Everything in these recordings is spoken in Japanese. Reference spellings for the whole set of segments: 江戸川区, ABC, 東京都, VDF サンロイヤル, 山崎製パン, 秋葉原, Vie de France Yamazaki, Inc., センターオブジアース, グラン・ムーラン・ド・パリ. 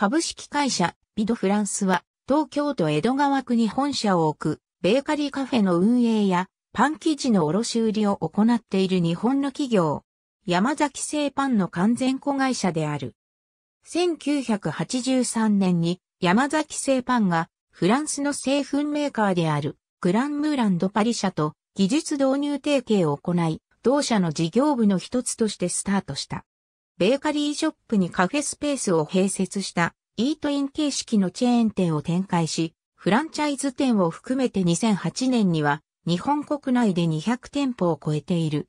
株式会社、ヴィ・ド・フランスは、東京都江戸川区に本社を置く、ベーカリーカフェの運営や、パン生地の卸売りを行っている日本の企業、山崎製パンの完全子会社である。1983年に、山崎製パンが、フランスの製粉メーカーである、グランムーランドパリ社と、技術導入提携を行い、同社の事業部の一つとしてスタートした。ベーカリーショップにカフェスペースを併設した、イートイン形式のチェーン店を展開し、フランチャイズ店を含めて2008年には、日本国内で200店舗を超えている。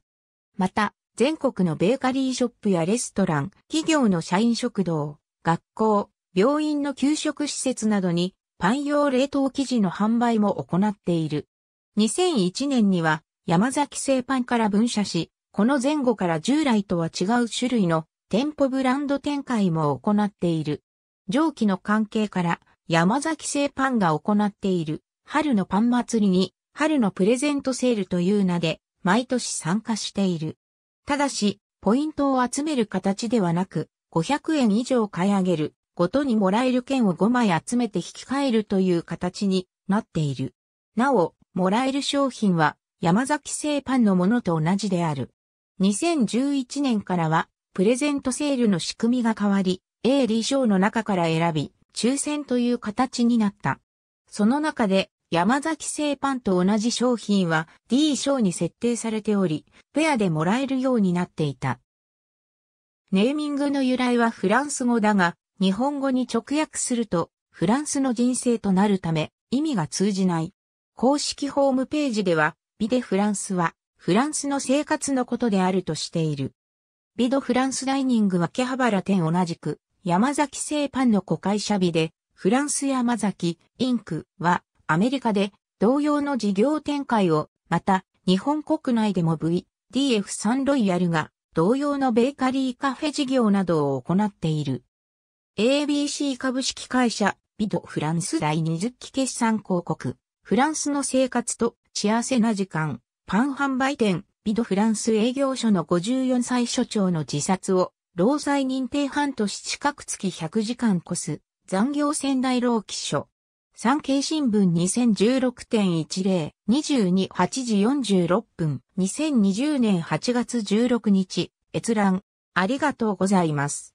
また、全国のベーカリーショップやレストラン、企業の社員食堂、学校、病院の給食施設などに、パン用冷凍生地の販売も行っている。2001年には、山崎製パンから分社し、この前後から従来とは違う種類の店舗ブランド展開も行っている。上記の関係から、山崎製パンが行っている、春のパン祭りに、春のプレゼントセールという名で、毎年参加している。ただし、ポイントを集める形ではなく、500円以上買い上げる、ごとにもらえる券を5枚集めて引き換えるという形になっている。なお、もらえる商品は、山崎製パンのものと同じである。2011年からは、プレゼントセールの仕組みが変わり、A、D賞の中から選び、抽選という形になった。その中で、山崎製パンと同じ商品は D 賞に設定されており、ペアでもらえるようになっていた。ネーミングの由来はフランス語だが、日本語に直訳すると、フランスの人生となるため、意味が通じない。公式ホームページでは、ヴィ・ド・フランスは、フランスの生活のことであるとしている。ヴィ・ド・フランスダイニングは秋葉原店同じく、山崎製パンの子会社ヴィ・ド・フランスYamazaki, Inc. は、アメリカで同様の事業展開を、また日本国内でも VDF サンロイヤルが同様のベーカリーカフェ事業などを行っている。ABC 株式会社、ヴィ・ド・フランス第20期決算広告、フランスの生活と幸せな時間、パン販売店、ヴィ・ド・フランス営業所の54歳所長の自殺を、労災認定半年近く月100時間超す、残業仙台労基署。産経新聞 2016.10、22、8時46分、2020年8月16日、閲覧、ありがとうございます。